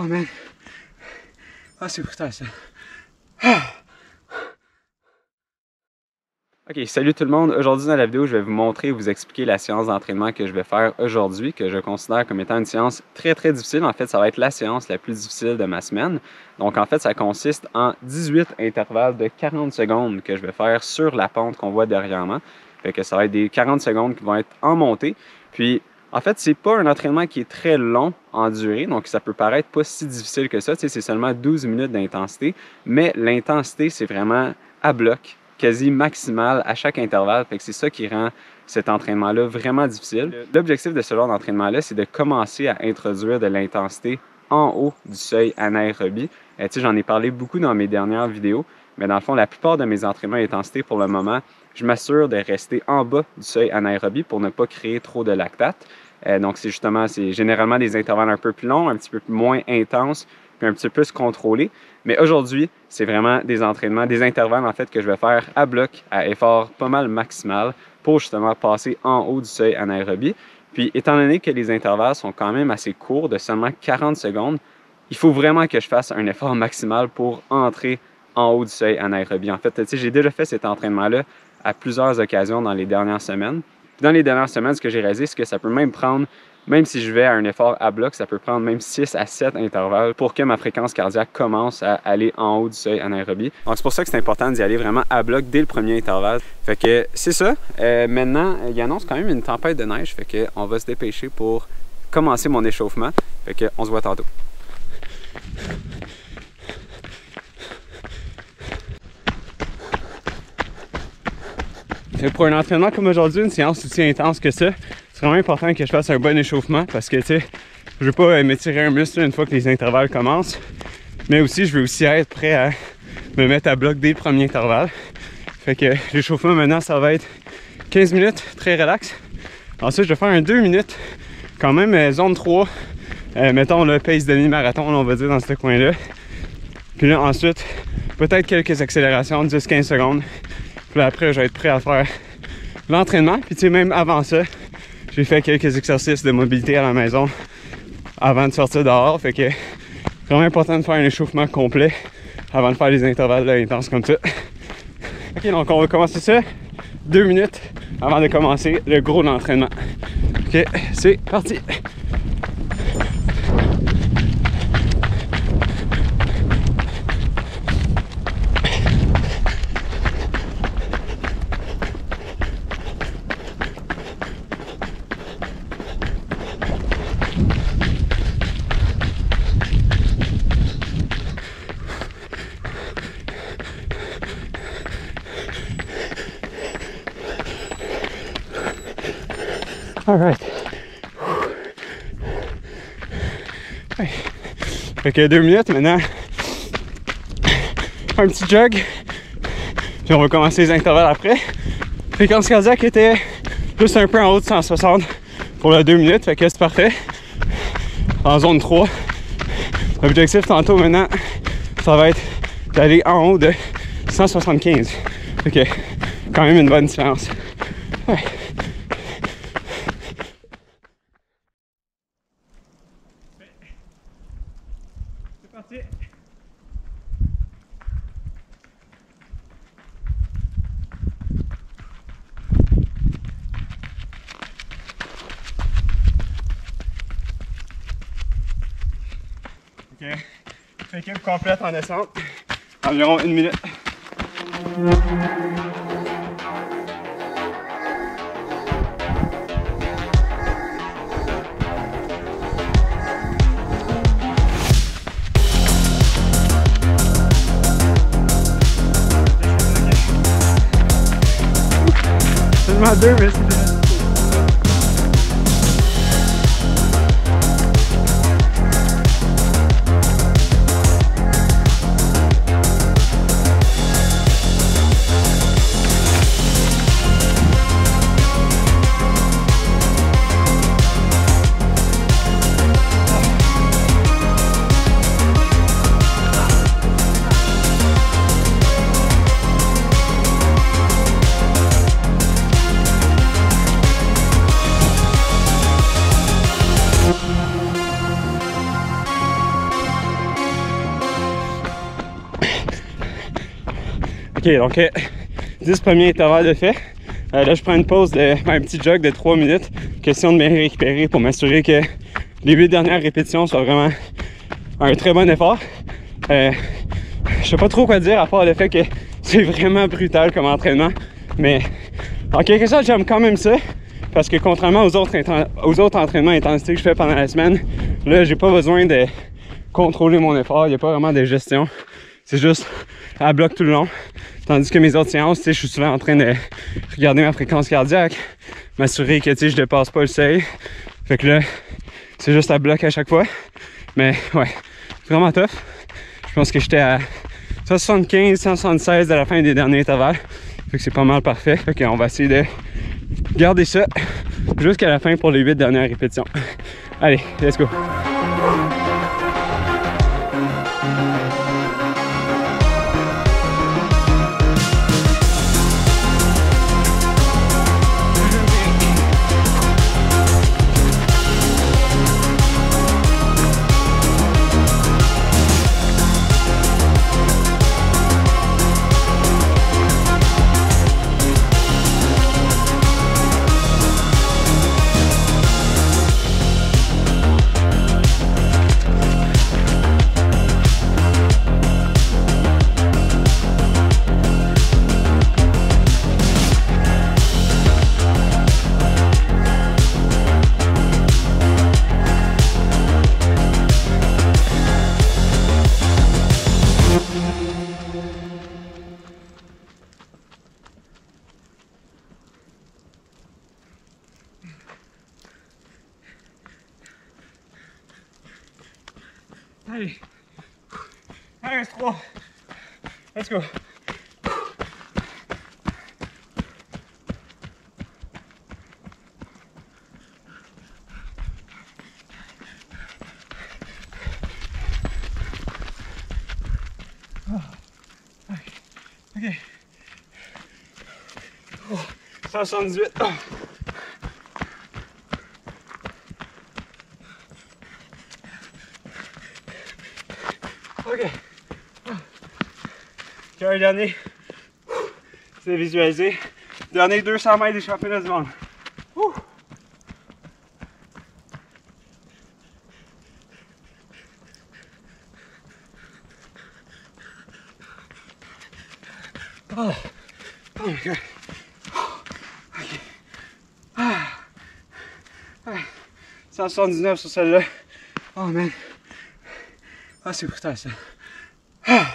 Oh man, that's super stressant. Ok, salut tout le monde. Aujourd'hui dans la vidéo, je vais vous montrer et vous expliquer la séance d'entraînement que je vais faire aujourd'hui, que je considère comme étant une séance très très difficile. En fait, ça va être la séance la plus difficile de ma semaine. Donc en fait, ça consiste en 18 intervalles de 40 secondes que je vais faire sur la pente qu'on voit derrière moi. Fait que ça va être des 40 secondes qui vont être en montée. Puis en fait, c'est pas un entraînement qui est très long en durée, donc ça peut paraître pas si difficile que ça. Tu sais, c'est seulement 12 minutes d'intensité, mais l'intensité, c'est vraiment à bloc, quasi maximale à chaque intervalle. Fait que c'est ça qui rend cet entraînement-là vraiment difficile. L'objectif de ce genre d'entraînement-là, c'est de commencer à introduire de l'intensité en haut du seuil anaérobie. Tu sais, j'en ai parlé beaucoup dans mes dernières vidéos, mais dans le fond, la plupart de mes entraînements à intensité pour le moment, je m'assure de rester en bas du seuil anaérobie pour ne pas créer trop de lactate. Donc, c'est généralement des intervalles un peu plus longs, un petit peu moins intenses, puis un petit peu plus contrôlés. Mais aujourd'hui, c'est vraiment des entraînements, des intervalles en fait que je vais faire à bloc, à effort pas mal maximal pour justement passer en haut du seuil anaérobie. Puis, étant donné que les intervalles sont quand même assez courts, de seulement 40 secondes, il faut vraiment que je fasse un effort maximal pour entrer en haut du seuil anaérobie. En fait, tu sais, j'ai déjà fait cet entraînement-là à plusieurs occasions dans les dernières semaines. Puis dans les dernières semaines, ce que j'ai réalisé, c'est que ça peut même prendre, même si je vais à un effort à bloc, ça peut prendre même 6 à 7 intervalles pour que ma fréquence cardiaque commence à aller en haut du seuil anaérobie. Donc c'est pour ça que c'est important d'y aller vraiment à bloc dès le premier intervalle. Fait que c'est ça. Maintenant, il annonce quand même une tempête de neige, fait que on va se dépêcher pour commencer mon échauffement. Fait que on se voit tantôt. Pour un entraînement comme aujourd'hui, une séance aussi intense que ça, c'est vraiment important que je fasse un bon échauffement parce que, tu sais, je veux pas m'étirer un muscle une fois que les intervalles commencent, mais aussi, je veux aussi être prêt à me mettre à bloc dès le premier intervalle. Fait que l'échauffement maintenant, ça va être 15 minutes, très relax. Ensuite, je vais faire un 2 minutes, quand même zone 3, mettons le pace demi-marathon, on va dire dans ce coin-là. Puis là, ensuite, peut-être quelques accélérations, 10-15 secondes. Puis là, après, je vais être prêt à faire l'entraînement. Puis tu sais, même avant ça, j'ai fait quelques exercices de mobilité à la maison avant de sortir dehors. Fait que c'est vraiment important de faire un échauffement complet avant de faire des intervalles là, intenses comme ça. Ok, donc on va commencer ça 2 minutes avant de commencer le gros de l'entraînement. Ok, c'est parti! Alright. Ouais. Fait que 2 minutes maintenant. Un petit jog. Puis on va commencer les intervalles après. Fréquence cardiaque était juste un peu en haut de 160 pour la 2 minutes. Fait que c'est parfait. En zone 3. L'objectif tantôt maintenant, ça va être d'aller en haut de 175. Fait que quand même une bonne séance. Ouais. Équipe complète en descente, environ 1 minute. Seulement 2 minutes. Ok, donc 10 premiers intervalles de fait. Là, je prends une pause, un petit jog de 3 minutes, question de me récupérer pour m'assurer que les 8 dernières répétitions soient vraiment un très bon effort. Je sais pas trop quoi dire à part le fait que c'est vraiment brutal comme entraînement, mais en quelque sorte, j'aime quand même ça, parce que contrairement aux autres entraînements intensité que je fais pendant la semaine, là, j'ai pas besoin de contrôler mon effort, il n'y a pas vraiment de gestion. C'est juste à bloc tout le long. Tandis que mes autres séances, tu sais, je suis souvent en train de regarder ma fréquence cardiaque, m'assurer que, tu sais, je dépasse pas le seuil. Fait que là, c'est juste à bloc à chaque fois. Mais ouais, vraiment tough. Je pense que j'étais à 175, 176 à la fin des derniers intervalles. Fait que c'est pas mal parfait. Fait qu'on va essayer de garder ça jusqu'à la fin pour les 8 dernières répétitions. Allez, let's go! Allez, allez, 3, let's go. Oh. Ok. Oh. 178. Oh. Ok, un dernier, c'est visualisé, dernier 200 mètres des championnats du monde. Ouh. Oh, oh my god. Ok, ah. Ah. 179 sur celle-là, oh man. Ah, c'est brutal ça. Ah.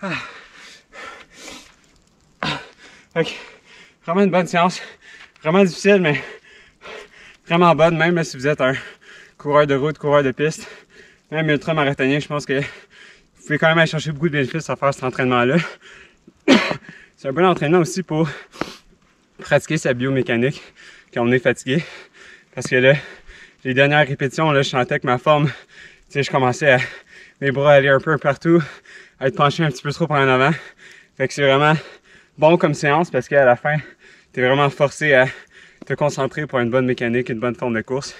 Ah. Ah. Ok, vraiment une bonne séance. Vraiment difficile, mais vraiment bonne, même là, si vous êtes un coureur de route, coureur de piste, même ultra-marathonien, je pense que vous pouvez quand même aller chercher beaucoup de bénéfices à faire cet entraînement-là. C'est un bon entraînement aussi pour pratiquer sa biomécanique quand on est fatigué. Parce que là, les dernières répétitions, là, je sentais que ma forme, tu sais, je commençais à mes bras aller un peu partout, à être penché un petit peu trop par en avant. Fait que c'est vraiment bon comme séance parce qu'à la fin, t'es vraiment forcé à te concentrer pour une bonne mécanique, une bonne forme de course.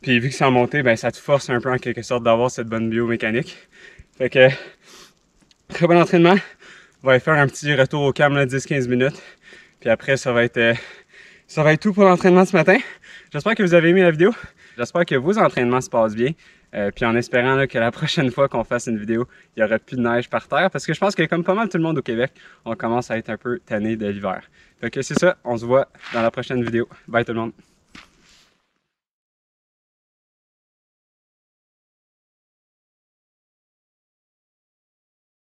Puis vu que c'est en montée, ben ça te force un peu en quelque sorte d'avoir cette bonne biomécanique. Fait que très bon entraînement. On va aller faire un petit retour au calme, 10-15 minutes. Puis après, ça va être tout pour l'entraînement ce matin. J'espère que vous avez aimé la vidéo. J'espère que vos entraînements se passent bien. Puis en espérant là, que la prochaine fois qu'on fasse une vidéo, il n'y aura plus de neige par terre. Parce que je pense que comme pas mal tout le monde au Québec, on commence à être un peu tanné de l'hiver. Fait que c'est ça, on se voit dans la prochaine vidéo. Bye tout le monde!